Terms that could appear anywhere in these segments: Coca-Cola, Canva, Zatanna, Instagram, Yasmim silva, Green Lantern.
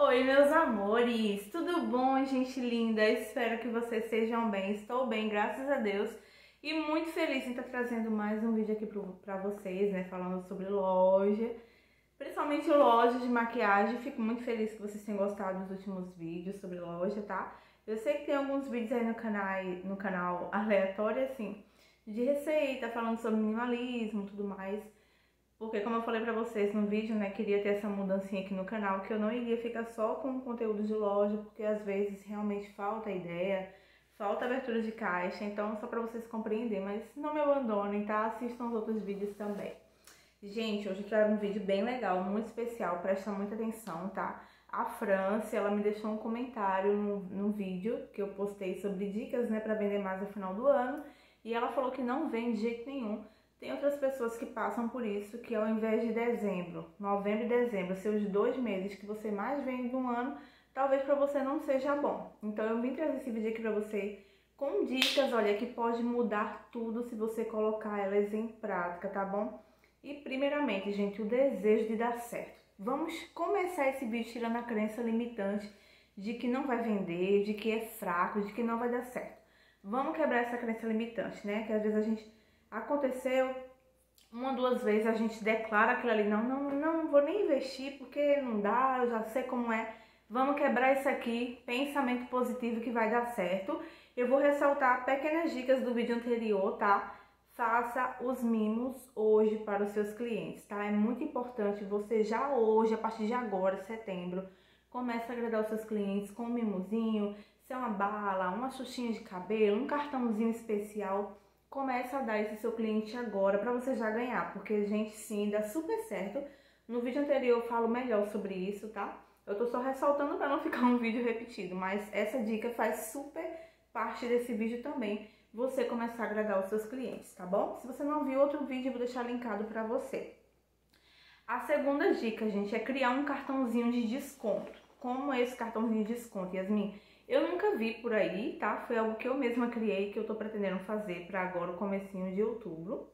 Oi, meus amores! Tudo bom, gente linda? Espero que vocês sejam bem. Estou bem, graças a Deus. E muito feliz em estar trazendo mais um vídeo aqui pra vocês, né? Falando sobre loja, principalmente loja de maquiagem. Fico muito feliz que vocês tenham gostado dos últimos vídeos sobre loja, tá? Eu sei que tem alguns vídeos aí no canal aleatório, assim, de receita, falando sobre minimalismo e tudo mais. Porque, como eu falei pra vocês no vídeo, né, queria ter essa mudancinha aqui no canal, que eu não iria ficar só com conteúdo de loja, porque às vezes realmente falta ideia, falta abertura de caixa, então só pra vocês compreenderem, mas não me abandonem, tá? Assistam os outros vídeos também. Gente, hoje eu trago um vídeo bem legal, muito especial, presta muita atenção, tá? A França, ela me deixou um comentário no vídeo que eu postei sobre dicas, né, pra vender mais no final do ano, e ela falou que não vende de jeito nenhum. Tem outras pessoas que passam por isso, que ao invés de dezembro, novembro e dezembro, ser os dois meses que você mais vende no ano, talvez para você não seja bom. Então eu vim trazer esse vídeo aqui para você com dicas, olha, que pode mudar tudo se você colocar elas em prática, tá bom? E primeiramente, gente, o desejo de dar certo. Vamos começar esse vídeo tirando a crença limitante de que não vai vender, de que é fraco, de que não vai dar certo. Vamos quebrar essa crença limitante, né? Que às vezes a gente... Aconteceu uma, duas vezes, a gente declara aquilo ali, não vou nem investir porque não dá, eu já sei como é. Vamos quebrar isso aqui, pensamento positivo que vai dar certo. Eu vou ressaltar pequenas dicas do vídeo anterior, tá? Faça os mimos hoje para os seus clientes, tá? É muito importante você já hoje, a partir de agora, setembro, comece a agradar os seus clientes com um mimozinho, se é uma bala, uma xuxinha de cabelo, um cartãozinho especial. Começa a dar esse seu cliente agora para você já ganhar, porque, gente, sim, dá super certo. No vídeo anterior eu falo melhor sobre isso, tá? Eu tô só ressaltando para não ficar um vídeo repetido, mas essa dica faz super parte desse vídeo também, você começar a agradar os seus clientes, tá bom? Se você não viu outro vídeo, eu vou deixar linkado para você. A segunda dica, gente, é criar um cartãozinho de desconto. Como é esse cartãozinho de desconto, Yasmin? Eu nunca vi por aí, tá? Foi algo que eu mesma criei, que eu tô pretendendo fazer pra agora, o comecinho de outubro.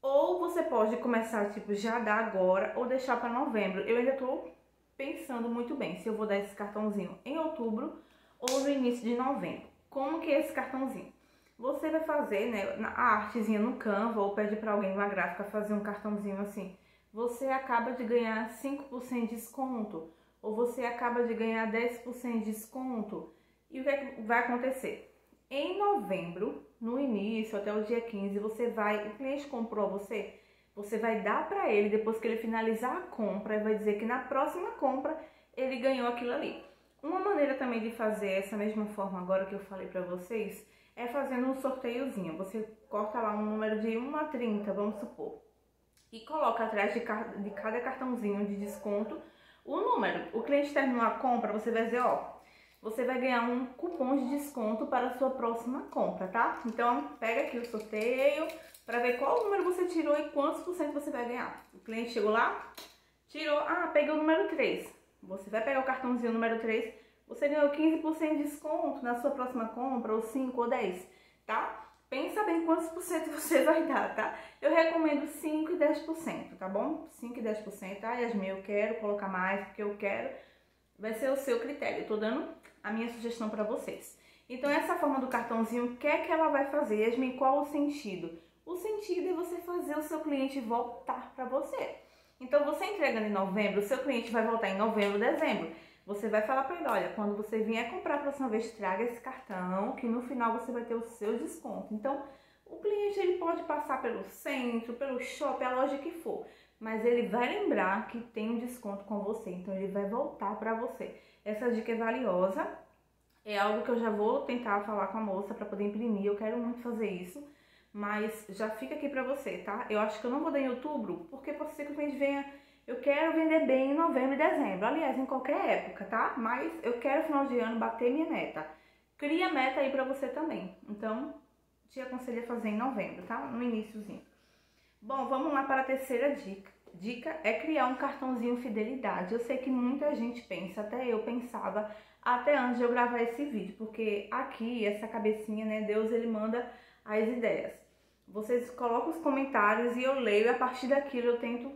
Ou você pode começar, tipo, já dar agora ou deixar pra novembro. Eu ainda tô pensando muito bem se eu vou dar esse cartãozinho em outubro ou no início de novembro. Como que é esse cartãozinho? Você vai fazer, né, a artezinha no Canva ou pede pra alguém na gráfica fazer um cartãozinho assim. Você acaba de ganhar 5% de desconto. Ou você acaba de ganhar 10% de desconto. E o que vai acontecer? Em novembro, no início, até o dia 15, o cliente comprou você vai dar para ele, depois que ele finalizar a compra, e vai dizer que na próxima compra ele ganhou aquilo ali. Uma maneira também de fazer essa mesma forma agora que eu falei para vocês, é fazendo um sorteiozinho. Você corta lá um número de 1 a 30, vamos supor, e coloca atrás de cada cartãozinho de desconto, o número. O cliente terminou a compra, você vai dizer, ó, você vai ganhar um cupom de desconto para a sua próxima compra, tá? Então, pega aqui o sorteio para ver qual número você tirou e quantos por cento você vai ganhar. O cliente chegou lá, tirou, ah, peguei o número 3. Você vai pegar o cartãozinho número 3, você ganhou 15% de desconto na sua próxima compra, ou 5 ou 10, tá? Pensa bem quantos por cento você vai dar, tá? Eu recomendo 5 e 10%, tá bom? 5 e 10%, tá? Yasmin, eu quero colocar mais porque eu quero. Vai ser o seu critério, eu tô dando a minha sugestão pra vocês. Então, essa forma do cartãozinho, o que é que ela vai fazer? Yasmin, qual o sentido? O sentido é você fazer o seu cliente voltar pra você. Então, você entregando em novembro, o seu cliente vai voltar em novembro, dezembro. Você vai falar pra ele, olha, quando você vier comprar a próxima vez, traga esse cartão, que no final você vai ter o seu desconto. Então, o cliente, ele pode passar pelo centro, pelo shopping, a loja que for, mas ele vai lembrar que tem um desconto com você, então ele vai voltar pra você. Essa dica é valiosa, é algo que eu já vou tentar falar com a moça pra poder imprimir, eu quero muito fazer isso, mas já fica aqui pra você, tá? Eu acho que eu não vou dar em outubro, porque pode ser que o cliente venha... Eu quero vender bem em novembro e dezembro, aliás, em qualquer época, tá? Mas eu quero, final de ano, bater minha meta. Cria meta aí pra você também. Então, te aconselho a fazer em novembro, tá? No iniciozinho. Bom, vamos lá para a terceira dica. Dica é criar um cartãozinho fidelidade. Eu sei que muita gente pensa, até eu pensava, até antes de eu gravar esse vídeo. Porque aqui, essa cabecinha, né? Deus, ele manda as ideias. Vocês colocam os comentários e eu leio e a partir daquilo eu tento...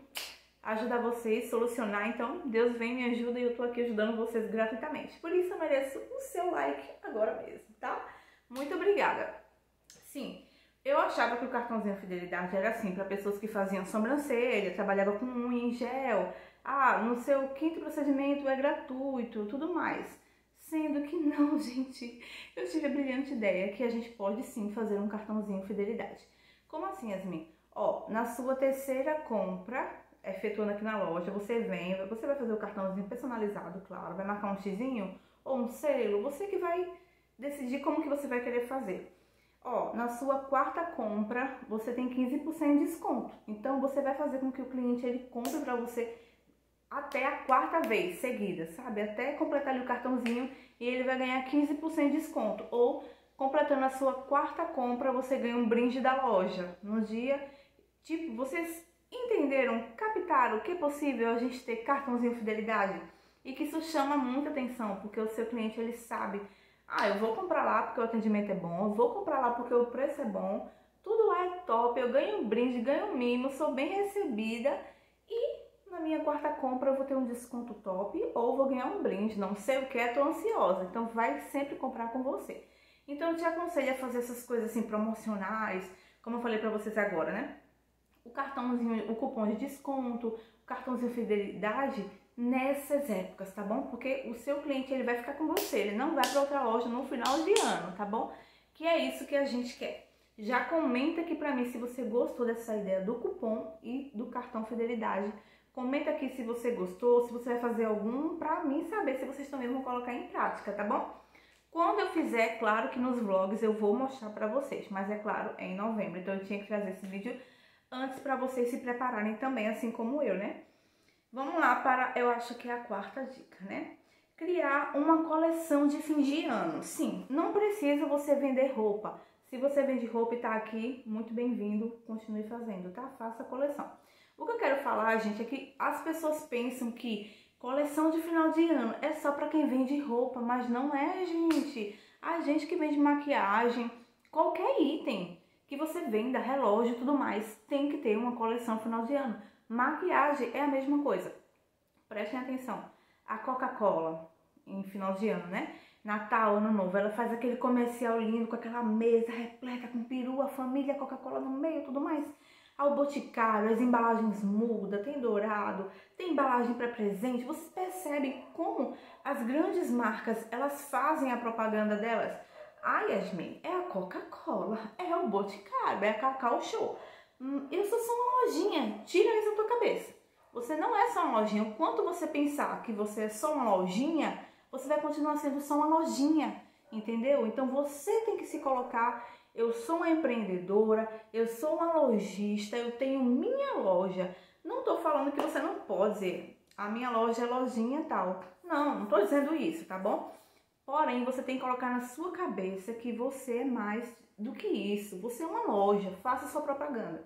ajudar vocês, solucionar. Então, Deus vem, me ajuda e eu tô aqui ajudando vocês gratuitamente. Por isso, eu mereço o seu like agora mesmo, tá? Muito obrigada. Sim, eu achava que o cartãozinho Fidelidade era assim, para pessoas que faziam sobrancelha, trabalhava com unha em gel, no seu quinto procedimento é gratuito, tudo mais. Sendo que não, gente, eu tive a brilhante ideia que a gente pode sim fazer um cartãozinho Fidelidade. Como assim, Yasmin? Ó, na sua terceira compra, efetuando aqui na loja, você vem, você vai fazer o cartãozinho personalizado, claro, vai marcar um xizinho ou um selo, você que vai decidir como que você vai querer fazer. Ó, na sua quarta compra, você tem 15% de desconto. Então, você vai fazer com que o cliente, ele compre pra você até a quarta vez seguida, sabe? Até completar ali o cartãozinho e ele vai ganhar 15% de desconto. Ou, completando a sua quarta compra, você ganha um brinde da loja no dia. Tipo, vocês entenderam, captaram que é possível a gente ter cartãozinho Fidelidade? E que isso chama muita atenção, porque o seu cliente, ele sabe... Ah, eu vou comprar lá porque o atendimento é bom, eu vou comprar lá porque o preço é bom, tudo lá é top, eu ganho um brinde, ganho um mimo, sou bem recebida e na minha quarta compra eu vou ter um desconto top ou vou ganhar um brinde, não sei o que, estou ansiosa, então vai sempre comprar com você. Então eu te aconselho a fazer essas coisas assim promocionais, como eu falei para vocês agora, né? O cartãozinho, o cupom de desconto, o cartãozinho Fidelidade, nessas épocas, tá bom? Porque o seu cliente, ele vai ficar com você, ele não vai para outra loja no final de ano, tá bom? Que é isso que a gente quer. Já comenta aqui pra mim se você gostou dessa ideia do cupom e do cartão Fidelidade. Comenta aqui se você gostou, se você vai fazer algum, pra mim saber se vocês também vão colocar em prática, tá bom? Quando eu fizer, é claro que nos vlogs eu vou mostrar pra vocês, mas é claro, é em novembro, então eu tinha que trazer esse vídeo antes pra vocês se prepararem também, assim como eu, né? Vamos lá para, eu acho que é a quarta dica, né? Criar uma coleção de fim de ano. Sim, não precisa você vender roupa. Se você vende roupa e tá aqui, muito bem-vindo, continue fazendo, tá? Faça a coleção. O que eu quero falar, gente, é que as pessoas pensam que coleção de final de ano é só para quem vende roupa, mas não é, gente. A gente que vende maquiagem, qualquer item que você venda, relógio e tudo mais, tem que ter uma coleção final de ano. Maquiagem é a mesma coisa. Prestem atenção. A Coca-Cola, em final de ano, né? Natal, Ano Novo, ela faz aquele comercial lindo com aquela mesa repleta com peru, a família, Coca-Cola no meio e tudo mais. Ao Boticário, as embalagens mudam, tem dourado, tem embalagem para presente. Vocês percebem como as grandes marcas, elas fazem a propaganda delas? Ai, Yasmin, é a Coca-Cola, é o Boticário, é a Cacau Show. Eu sou só uma lojinha, tira isso da tua cabeça. Você não é só uma lojinha. O quanto você pensar que você é só uma lojinha, você vai continuar sendo só uma lojinha, entendeu? Então você tem que se colocar, eu sou uma empreendedora, eu sou uma lojista, eu tenho minha loja. Não tô falando que você não pode dizer, a minha loja é lojinha tal. Não, não tô dizendo isso, tá bom? Porém, você tem que colocar na sua cabeça que você é mais do que isso, você é uma loja, faça sua propaganda.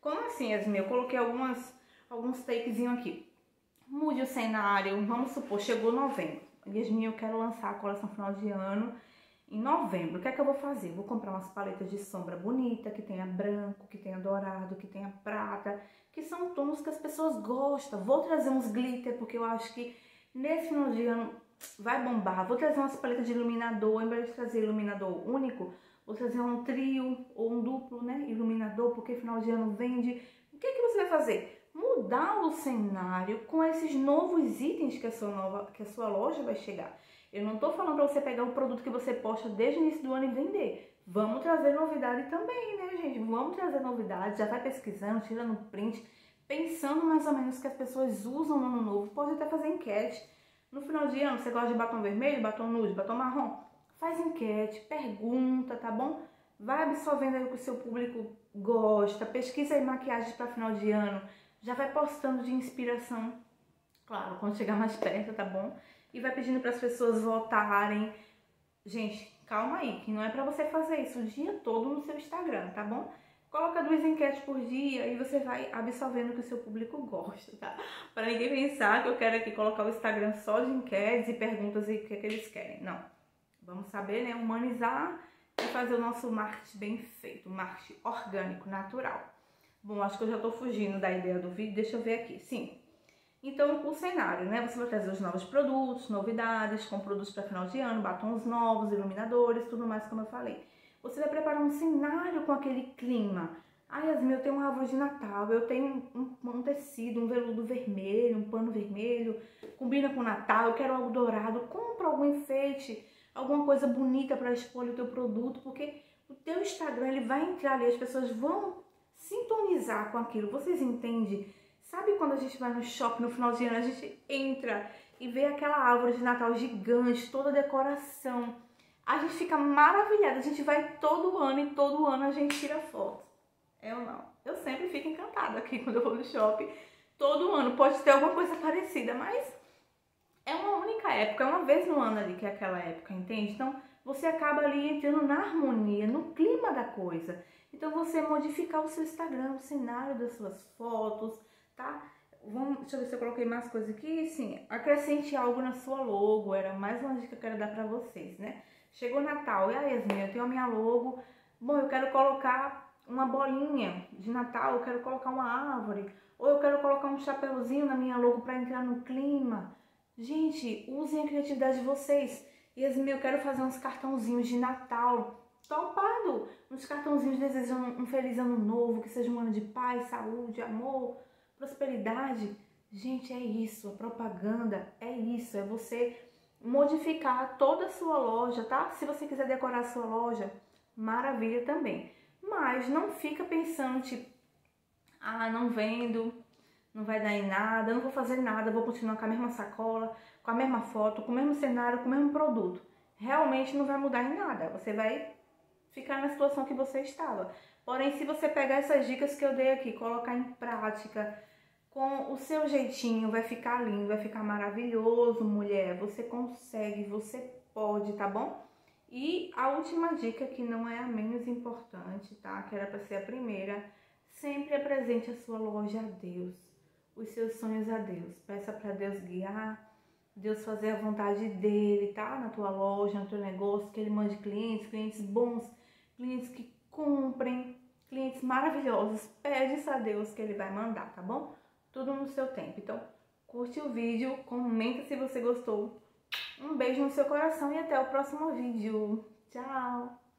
Como assim, Yasmin? Eu coloquei alguns takezinhos aqui. Mude o cenário, vamos supor, chegou novembro. Yasmin, eu quero lançar a coleção final de ano em novembro. O que é que eu vou fazer? Vou comprar umas paletas de sombra bonita, que tenha branco, que tenha dourado, que tenha prata, que são tons que as pessoas gostam. Vou trazer uns glitter, porque eu acho que nesse final de ano vai bombar. Vou trazer umas paletas de iluminador, ao invés de trazer iluminador único, ou fazer um trio ou um duplo, né, iluminador, porque final de ano vende. O que é que você vai fazer? Mudar o cenário com esses novos itens que a sua loja vai chegar. Eu não tô falando para você pegar um produto que você posta desde o início do ano e vender. Vamos trazer novidade também, né, gente? Vamos trazer novidade, já vai pesquisando, tirando print, pensando mais ou menos que as pessoas usam no ano novo. Pode até fazer enquete. No final de ano, você gosta de batom vermelho, batom nude, batom marrom? Faz enquete, pergunta, tá bom? Vai absorvendo aí o que o seu público gosta, pesquisa aí maquiagens para final de ano, já vai postando de inspiração, claro, quando chegar mais perto, tá bom? E vai pedindo para as pessoas votarem. Gente, calma aí, que não é para você fazer isso o dia todo no seu Instagram, tá bom? Coloca 2 enquetes por dia e você vai absorvendo o que o seu público gosta, tá? Para ninguém pensar que eu quero aqui colocar o Instagram só de enquetes e perguntas e o que é que eles querem, não. Vamos saber, né, humanizar e fazer o nosso marketing bem feito, marketing orgânico, natural. Bom, acho que eu já tô fugindo da ideia do vídeo, deixa eu ver aqui, sim. Então, o cenário, né? Você vai trazer os novos produtos, novidades, com produtos para final de ano, batons novos, iluminadores, tudo mais como eu falei. Você vai preparar um cenário com aquele clima. Ah, Yasmin, eu tenho uma árvore de Natal, eu tenho um tecido, um veludo vermelho, um pano vermelho, combina com o Natal, eu quero algo dourado, compra algum enfeite, alguma coisa bonita para expor o teu produto, porque o teu Instagram, ele vai entrar ali, as pessoas vão sintonizar com aquilo. Vocês entendem? Sabe quando a gente vai no shopping no final de ano, a gente entra e vê aquela árvore de Natal gigante, toda a decoração. A gente fica maravilhada, a gente vai todo ano e todo ano a gente tira foto. Eu não. Eu sempre fico encantada aqui quando eu vou no shopping. Todo ano pode ter alguma coisa parecida, mas é uma única época, é uma vez no ano ali que é aquela época, entende? Então você acaba ali entrando na harmonia, no clima da coisa. Então você modificar o seu Instagram, o cenário das suas fotos, tá? Deixa eu ver se eu coloquei mais coisa aqui. Sim, acrescente algo na sua logo. Era mais uma dica que eu quero dar pra vocês, né? Chegou Natal, e aí, Yasmin, eu tenho a minha logo. Bom, eu quero colocar uma bolinha de Natal, eu quero colocar uma árvore, ou eu quero colocar um chapéuzinho na minha logo pra entrar no clima. Gente, usem a criatividade de vocês. Yasmin, eu quero fazer uns cartãozinhos de Natal. Topado! Uns cartãozinhos desejando um feliz ano novo, que seja um ano de paz, saúde, amor, prosperidade. Gente, é isso. A propaganda é isso. É você modificar toda a sua loja, tá? Se você quiser decorar a sua loja, maravilha também. Mas não fica pensando, tipo, ah, não vendo, não vai dar em nada, não vou fazer nada, vou continuar com a mesma sacola, com a mesma foto, com o mesmo cenário, com o mesmo produto. Realmente não vai mudar em nada. Você vai ficar na situação que você estava. Porém, se você pegar essas dicas que eu dei aqui, colocar em prática, com o seu jeitinho, vai ficar lindo, vai ficar maravilhoso, mulher. Você consegue, você pode, tá bom? E a última dica, que não é a menos importante, tá? Que era pra ser a primeira. Sempre apresente a sua loja a Deus. Os seus sonhos a Deus. Peça pra Deus guiar, Deus fazer a vontade dele, tá? Na tua loja, no teu negócio, que ele mande clientes, clientes bons, clientes que comprem, clientes maravilhosos. Pede isso a Deus que ele vai mandar, tá bom? Tudo no seu tempo. Então, curte o vídeo, comenta se você gostou. Um beijo no seu coração e até o próximo vídeo. Tchau!